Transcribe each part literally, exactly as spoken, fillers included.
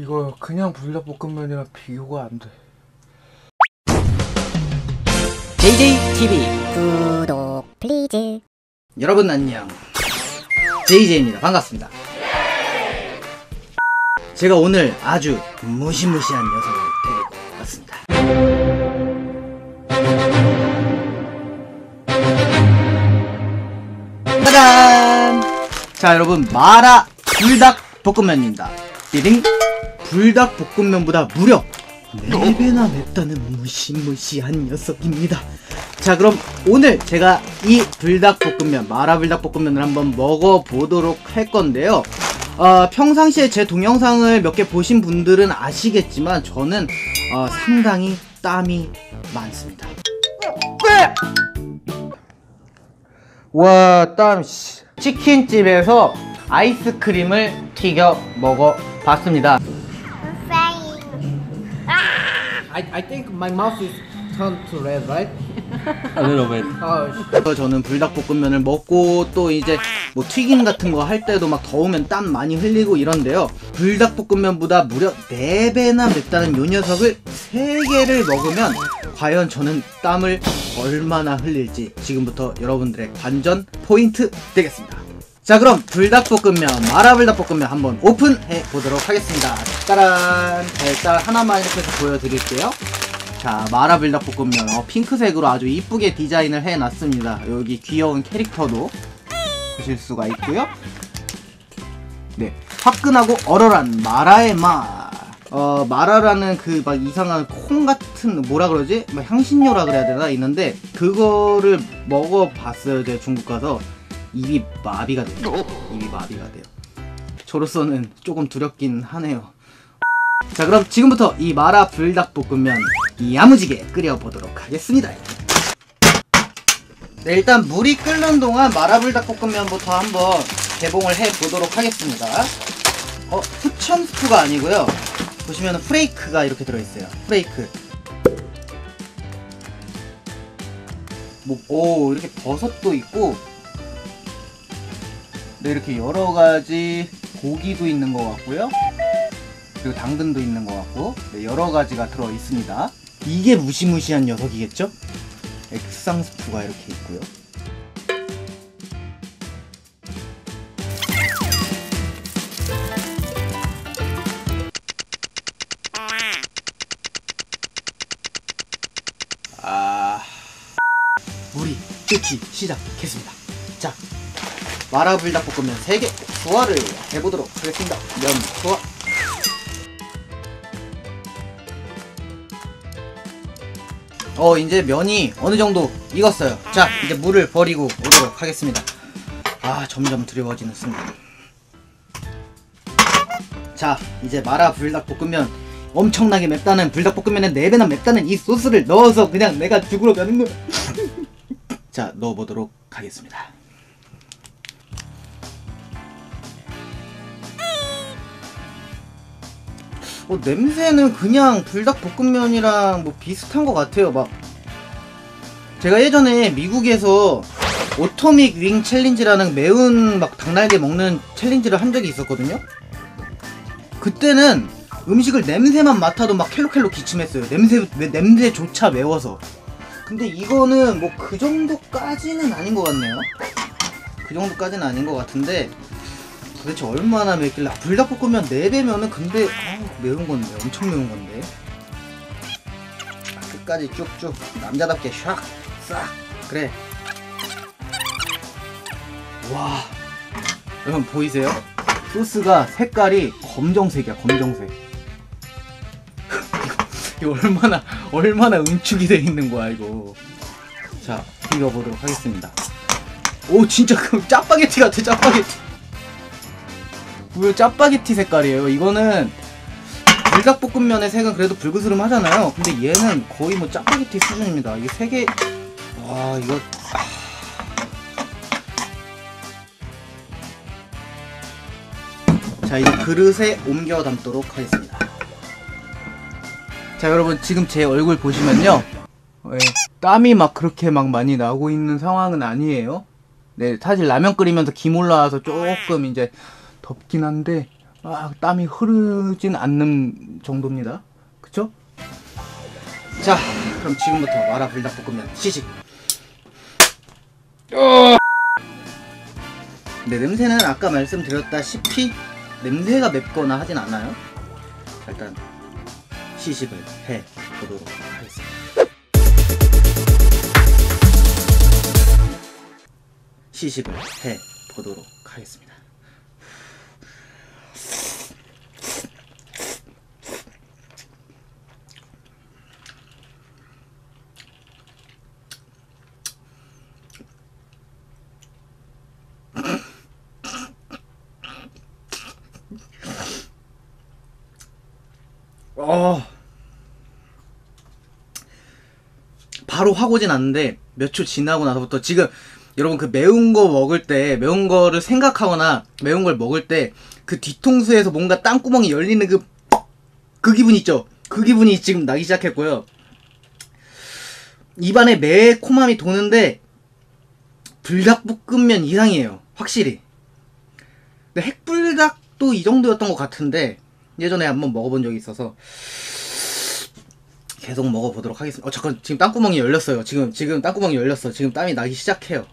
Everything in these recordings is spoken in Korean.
이거 그냥 불닭볶음면이랑 비교가 안 돼. 제이제이티비 구독 플리즈. 여러분 안녕, 제이제이입니다. 반갑습니다. 제가 오늘 아주 무시무시한 녀석을 데리고 왔습니다. 짜잔! 자 여러분, 마라 불닭볶음면입니다. 띠링! 불닭볶음면보다 무려 네 배나 맵다는 무시무시한 녀석입니다. 자 그럼 오늘 제가 이 불닭볶음면, 마라 불닭볶음면을 한번 먹어보도록 할 건데요. 어, 평상시에 제 동영상을 몇 개 보신 분들은 아시겠지만 저는 어, 상당히 땀이 많습니다. 와, 땀. 치킨집에서 아이스크림을 튀겨 먹어봤습니다. I, I think my mouth is turned to red, right? A little bit. 그래서 저는 불닭볶음면을 먹고 또 이제 뭐 튀김 같은 거 할 때도 막 더우면 땀 많이 흘리고 이런데요. 불닭볶음면보다 무려 네 배나 맵다는 요 녀석을 세 개를 먹으면 과연 저는 땀을 얼마나 흘릴지 지금부터 여러분들의 관전 포인트 되겠습니다. 자 그럼 불닭볶음면, 마라 불닭볶음면 한번 오픈해 보도록 하겠습니다. 짜란! 일단 하나만 이렇게 해서 보여드릴게요. 자, 마라 불닭볶음면 어, 핑크색으로 아주 이쁘게 디자인을 해놨습니다. 여기 귀여운 캐릭터도 보실 수가 있고요. 네, 화끈하고 얼얼한 마라의 맛. 어, 마라라는 그 막 이상한 콩 같은 뭐라 그러지? 막 향신료라 그래야 되나? 있는데 그거를 먹어봤어요, 제가 중국 가서. 입이 마비가 돼요. 입이 마비가 돼요. 저로서는 조금 두렵긴 하네요. 자 그럼 지금부터 이 마라 불닭볶음면 야무지게 끓여보도록 하겠습니다. 네, 일단 물이 끓는 동안 마라 불닭볶음면부터 한번 개봉을 해보도록 하겠습니다. 어? 후천 스프가 아니고요, 보시면 프레이크가 이렇게 들어있어요. 프레이크. 뭐, 오, 이렇게 버섯도 있고, 네, 이렇게 여러가지 고기도 있는 것 같고요, 그리고 당근도 있는 것 같고, 네, 여러가지가 들어있습니다. 이게 무시무시한 녀석이겠죠? 액상 스프가 이렇게 있고요. 아... 물이 끓기 시작했습니다. 자, 마라 불닭볶음면 세 개 소화를 해보도록 하겠습니다. 면 소화. 어, 이제 면이 어느정도 익었어요. 자, 이제 물을 버리고 오도록 하겠습니다. 아, 점점 두려워지는 순간. 자, 이제 마라 불닭볶음면, 엄청나게 맵다는 불닭볶음면에 네 배나 맵다는 이 소스를 넣어서 그냥 내가 죽으러 가는거야. 자, 넣어보도록 하겠습니다. 어, 냄새는 그냥 불닭볶음면이랑 뭐 비슷한 것 같아요. 막 제가 예전에 미국에서 오토믹 윙 챌린지라는 매운 막 닭날개 먹는 챌린지를 한 적이 있었거든요. 그때는 음식을 냄새만 맡아도 막 캘록캘록 기침했어요. 냄새, 냄새조차 매워서. 근데 이거는 뭐 그 정도까지는 아닌 것 같네요. 그 정도까지는 아닌 것 같은데 도대체 얼마나 맵길래. 아, 불닭볶음면 네 배면은 근데 아, 매운건데, 엄청 매운건데. 아, 끝까지 쭉쭉 남자답게 샥 싹. 그래. 와, 여러분 보이세요? 소스가 색깔이 검정색이야. 검정색. 이거 얼마나 얼마나 응축이 돼있는거야 이거. 자, 비벼보도록 하겠습니다. 오, 진짜 그 짜파게티 같아. 짜파게티. 무려 짜파게티 색깔이에요. 이거는 불닭볶음면의 색은 그래도 불그스름하잖아요. 근데 얘는 거의 뭐 짜파게티 수준입니다. 이게 세 개... 와, 이거... 자, 이제 그릇에 옮겨 담도록 하겠습니다. 자, 여러분 지금 제 얼굴 보시면요, 네, 땀이 막 그렇게 막 많이 나고 있는 상황은 아니에요. 네, 사실 라면 끓이면서 김 올라와서 조금 이제 덥긴 한데 막 땀이 흐르진 않는 정도입니다. 그쵸? 자, 그럼 지금부터 마라 불닭볶음면 시식! 네, 냄새는 아까 말씀드렸다시피 냄새가 맵거나 하진 않아요. 일단 시식을 해 보도록 하겠습니다. 시식을 해 보도록 하겠습니다. 어... 바로 확 오진 않는데 몇 초 지나고 나서부터, 지금 여러분 그 매운 거 먹을 때, 매운 거를 생각하거나 매운 걸 먹을 때 그 뒤통수에서 뭔가 땅구멍이 열리는 그 그 기분 있죠? 그 기분이 지금 나기 시작했고요. 입안에 매콤함이 도는데 불닭볶음면 이상이에요, 확실히. 근데 핵불닭도 이 정도였던 것 같은데 예전에 한번 먹어본 적이 있어서 계속 먹어보도록 하겠습니다. 어 잠깐, 지금 땅구멍이 열렸어요. 지금 지금 땅구멍이 열렸어. 지금 땀이 나기 시작해요.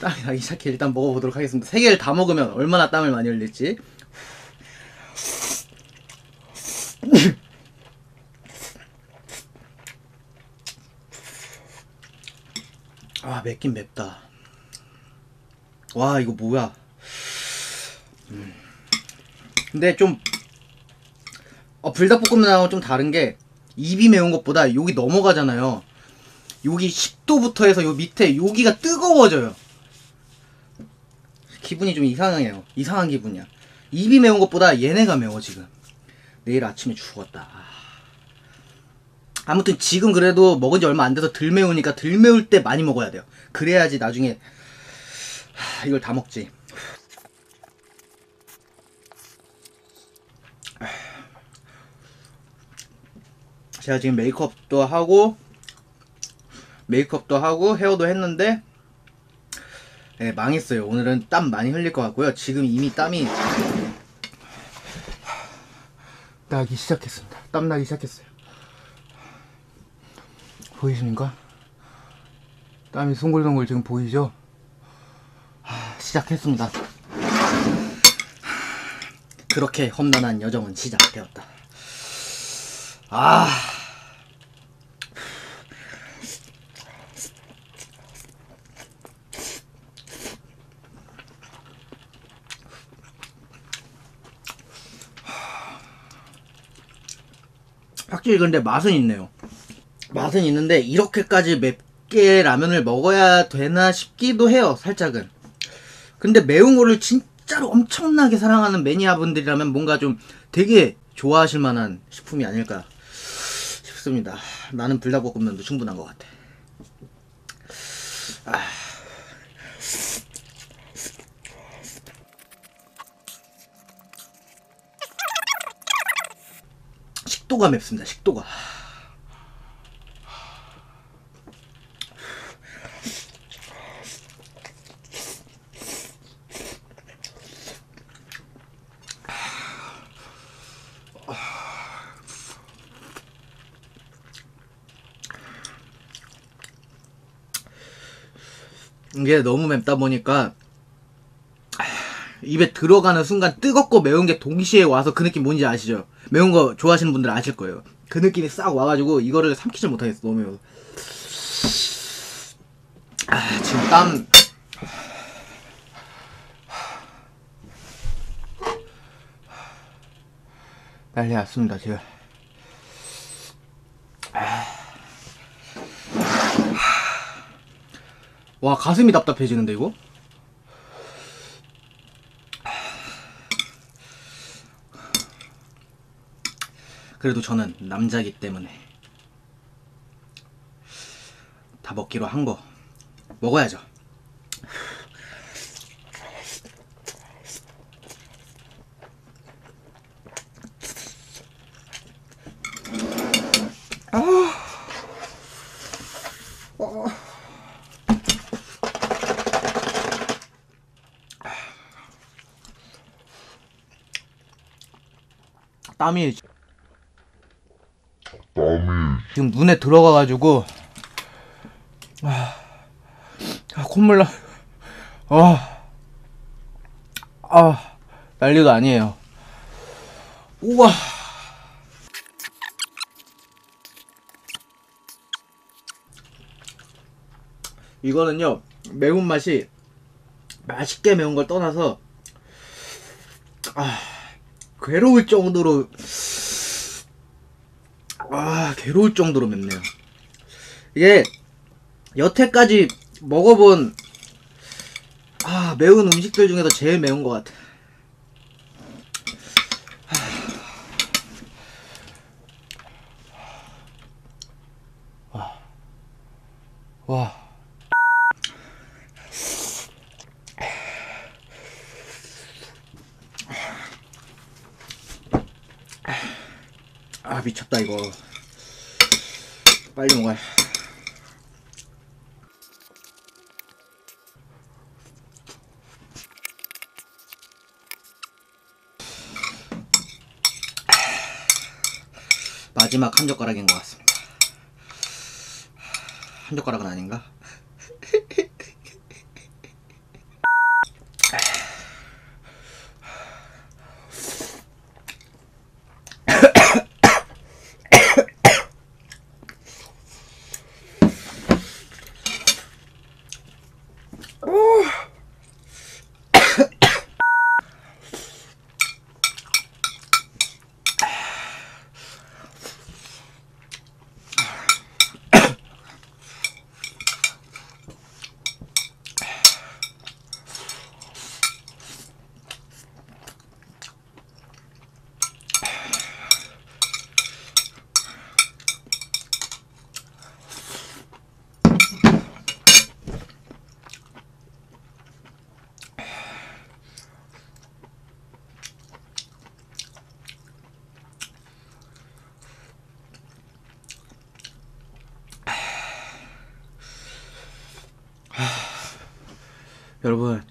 땀이 나기 시작해. 일단 먹어보도록 하겠습니다. 세 개를 다 먹으면 얼마나 땀을 많이 흘릴지. 아, 맵긴 맵다. 와, 이거 뭐야. 음. 근데 좀 어, 불닭볶음면하고 좀 다른 게, 입이 매운 것보다 여기 넘어가잖아요. 여기 십 도부터 해서 요 밑에 여기가 뜨거워져요. 기분이 좀 이상해요. 이상한 기분이야. 입이 매운 것보다 얘네가 매워 지금. 내일 아침에 죽었다. 아무튼 지금 그래도 먹은 지 얼마 안 돼서 덜 매우니까 덜 매울 때 많이 먹어야 돼요. 그래야지 나중에 하, 이걸 다 먹지. 제가 지금 메이크업도 하고 메이크업도 하고 헤어도 했는데 네, 망했어요. 오늘은 땀 많이 흘릴 것 같고요. 지금 이미 땀이 나기 시작했습니다. 땀 나기 시작했어요. 보이십니까? 땀이 송글송글 지금 보이죠? 하, 시작했습니다. 그렇게 험난한 여정은 시작되었다. 아... 확실히 근데 맛은 있네요. 맛은 있는데 이렇게까지 맵게 라면을 먹어야 되나 싶기도 해요, 살짝은. 근데 매운 거를 진짜로 엄청나게 사랑하는 매니아분들이라면 뭔가 좀 되게 좋아하실 만한 식품이 아닐까 싶습니다. 나는 불닭볶음면도 충분한 것 같아. 아... 식도가 맵습니다. 식도가. 이게 너무 맵다 보니까 입에 들어가는 순간 뜨겁고 매운 게 동시에 와서 그 느낌 뭔지 아시죠? 매운 거 좋아하시는 분들 아실 거예요. 그 느낌이 싹 와가지고 이거를 삼키질 못하겠어. 너무 매워서. 아, 지금 땀... 난리 났습니다, 지금. 와, 가슴이 답답해지는데 이거? 그래도 저는 남자기 때문에 다 먹기로 한 거 먹어야죠. 땀이 지금 눈에 들어가가지고 아, 콧물 나. 아, 아, 난리도 아니에요. 우와. 이거는요, 매운맛이 맛있게 매운 걸 떠나서 아, 괴로울 정도로 아, 괴로울 정도로 맵네요. 이게 여태까지 먹어본 아, 매운 음식들 중에서 제일 매운 것 같아. 와, 와. 아, 미쳤다 이거. 빨리 먹어야. 마지막 한 젓가락인 것 같습니다. 한 젓가락은 아닌가? 여러분,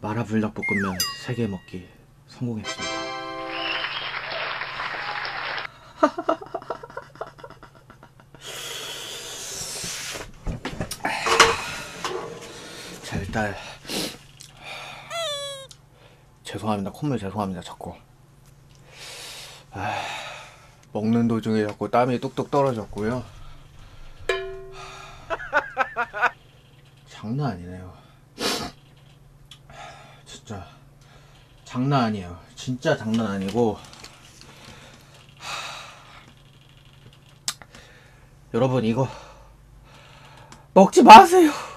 마라 불닭볶음면 세 개 먹기 성공했습니다. 자, 일단 죄송합니다. 콧물 죄송합니다. 자꾸 아, 먹는 도중에 자꾸 땀이 뚝뚝 떨어졌고요. 장난 아니네요. 진짜 장난 아니에요. 진짜 장난 아니고 하... 여러분, 이거 먹지 마세요.